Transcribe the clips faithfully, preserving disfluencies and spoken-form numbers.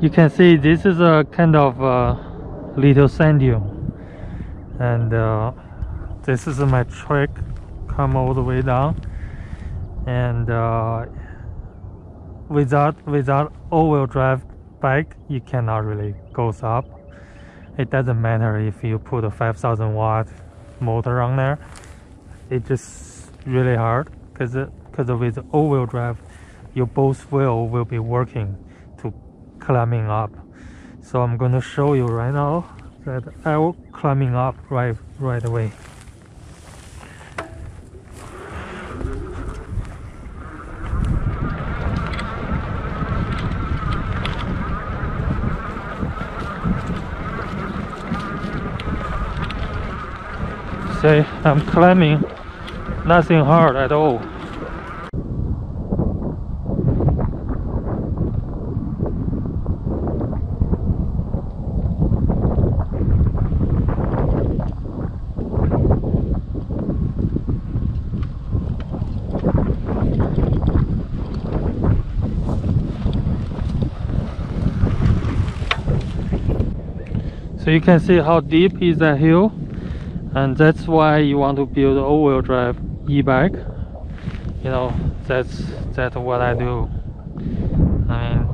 you can see this is a kind of uh, little sand dune, and uh, this is my trek, come all the way down, and uh, without without all-wheel drive bike you cannot really go up. It doesn't matter if you put a five thousand watt motor on there, it's just really hard, because because with all-wheel drive your both wheel will be working to climbing up. So I'm going to show you right now that I will climbing up right right away. See, I'm climbing, nothing hard at all. So you can see how deep is that hill, and that's why you want to build an all-wheel drive e-bike. You know, that's that's what I do. I mean,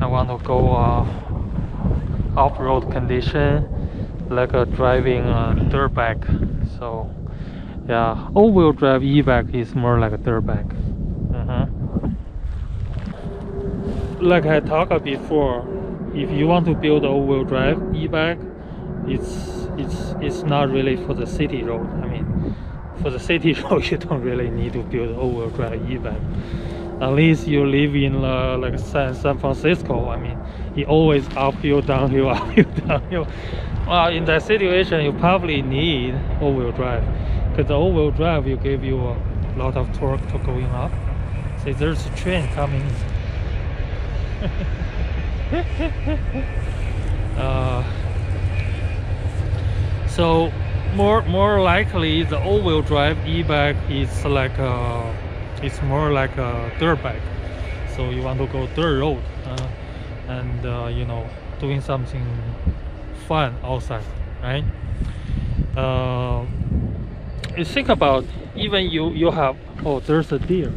I want to go uh, off-road condition, like a driving uh, dirt bike. So, yeah, all-wheel drive e-bike is more like a dirt bike. Mm-hmm. Like I talked before, if you want to build an all-wheel drive e-bike, it's it's it's not really for the city road. I mean, for the city road you don't really need to build an all-wheel drive e-bike, unless you live in uh, like San San Francisco. I mean, it always uphill, downhill, uphill, downhill. Well, in that situation, you probably need all-wheel drive, because the all-wheel drive will give you a lot of torque to going up. See, there's a train coming. uh, so more more likely the all-wheel drive e-bike is like a, it's more like a dirt bike. So you want to go dirt road uh, and uh, you know, doing something fun outside, right? Uh, you think about, even you you have, oh, there's a deer. I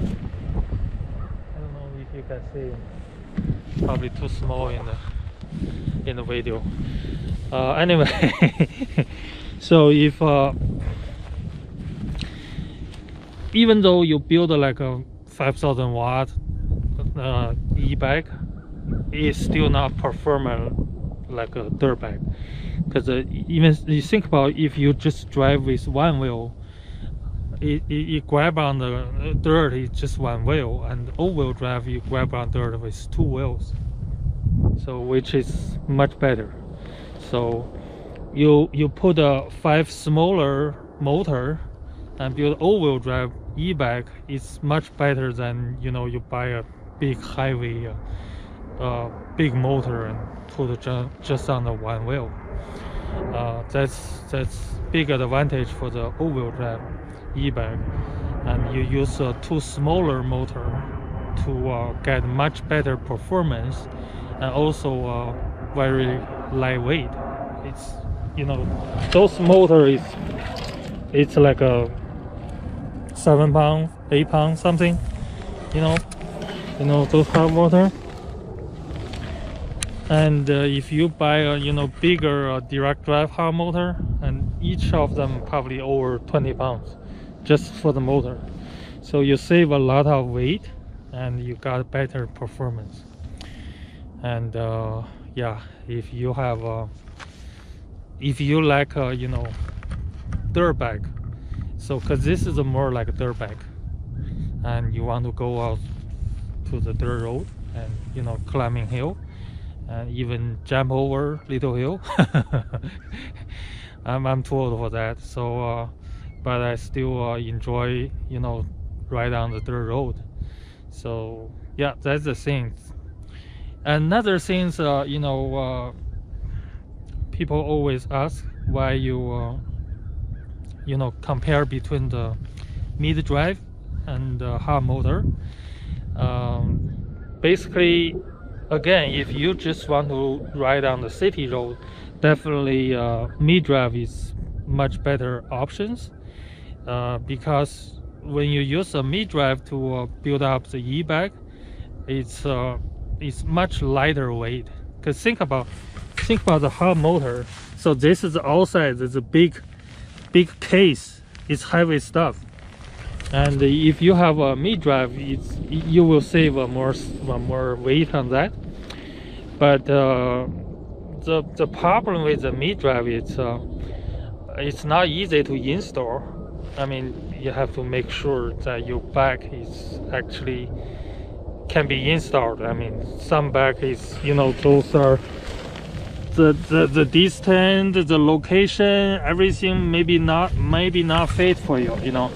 don't know if you can see it. Probably too small in the in the video. Uh, anyway, so if uh, even though you build like a five thousand watt uh, e-bike, it's still not performant like a dirt bike, because uh, even you think about, if you just drive with one wheel, It, it, you grab on the dirt, it's just one wheel, and all-wheel drive you grab on dirt with two wheels, so which is much better. So you you put a five smaller motor and build all-wheel drive e-bike, it's much better than, you know, you buy a big highway, uh, uh, big motor and put it ju just on the one wheel. Uh, that's that's big advantage for the all-wheel drive e-bike, and you use a two smaller motor to uh, get much better performance, and also uh, very lightweight. It's, you know, those motor is, it's like a seven pound, eight pound something, you know, you know those hard motor. And uh, if you buy a, you know, bigger uh, direct drive hard motor, and each of them probably over twenty pounds. Just for the motor, so you save a lot of weight and you got better performance. And uh, yeah, if you have a, if you like a, you know, dirt bike, so because this is a more like a dirt bike, and you want to go out to the dirt road and, you know, climbing hill and even jump over little hill. I'm, I'm too old for that. So uh, but I still uh, enjoy, you know, ride on the dirt road. So yeah, that's the thing. Another thing, uh, you know, uh, people always ask why you, uh, you know, compare between the mid drive and the hard motor. Um, basically, Again, if you just want to ride on the city road, definitely uh, mid-drive is much better options, uh, because when you use a mid-drive to uh, build up the e-bike, it's uh, it's much lighter weight. Because think about think about the hub motor. So this is the outside. It's a big big case. It's heavy stuff. And if you have a mid-drive, it's you will save a more a more weight on that. But uh, the the problem with the mid-drive is uh, it's not easy to install. I mean, you have to make sure that your bike is actually can be installed. I mean, some bike is, you know, those are the the the distance, the location, everything maybe not maybe not fit for you, you know.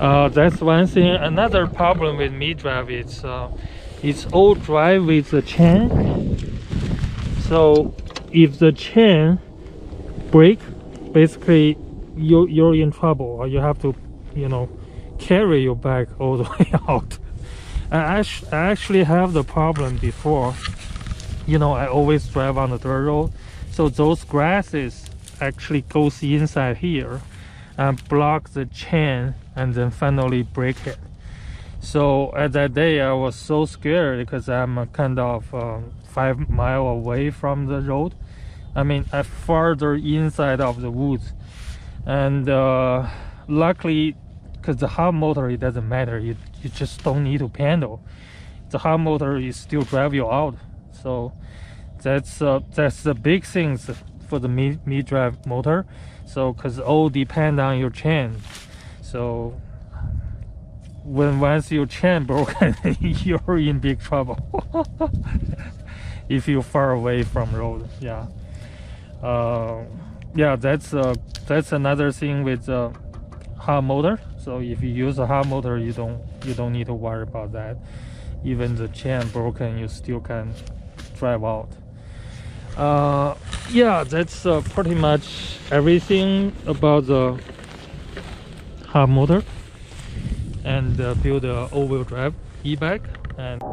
Uh, that's one thing. Another problem with mid-drive is uh, it's all drive with the chain. So if the chain break, basically you you're in trouble, or you have to, you know, carry your bike all the way out. I, I actually have the problem before. You know, I always drive on the dirt road, so those grasses actually goes inside here and block the chain, and then finally break it. So at that day I was so scared, because I'm kind of um, five mile away from the road. I mean, I'm farther inside of the woods, and uh, luckily, because the hub motor, it doesn't matter, you, you just don't need to pedal. The hub motor is still drive you out. So that's uh, that's the big things for the mid, mid drive motor. So because all depend on your chain. So when once your chain broken, you're in big trouble if you're far away from road. Yeah, uh, yeah, that's uh, that's another thing with the uh, hub motor. So if you use a hub motor, you don't you don't need to worry about that. Even the chain broken, you still can drive out. Uh, yeah, that's uh, pretty much everything about the hub motor and uh, build a all-wheel drive e-bike. And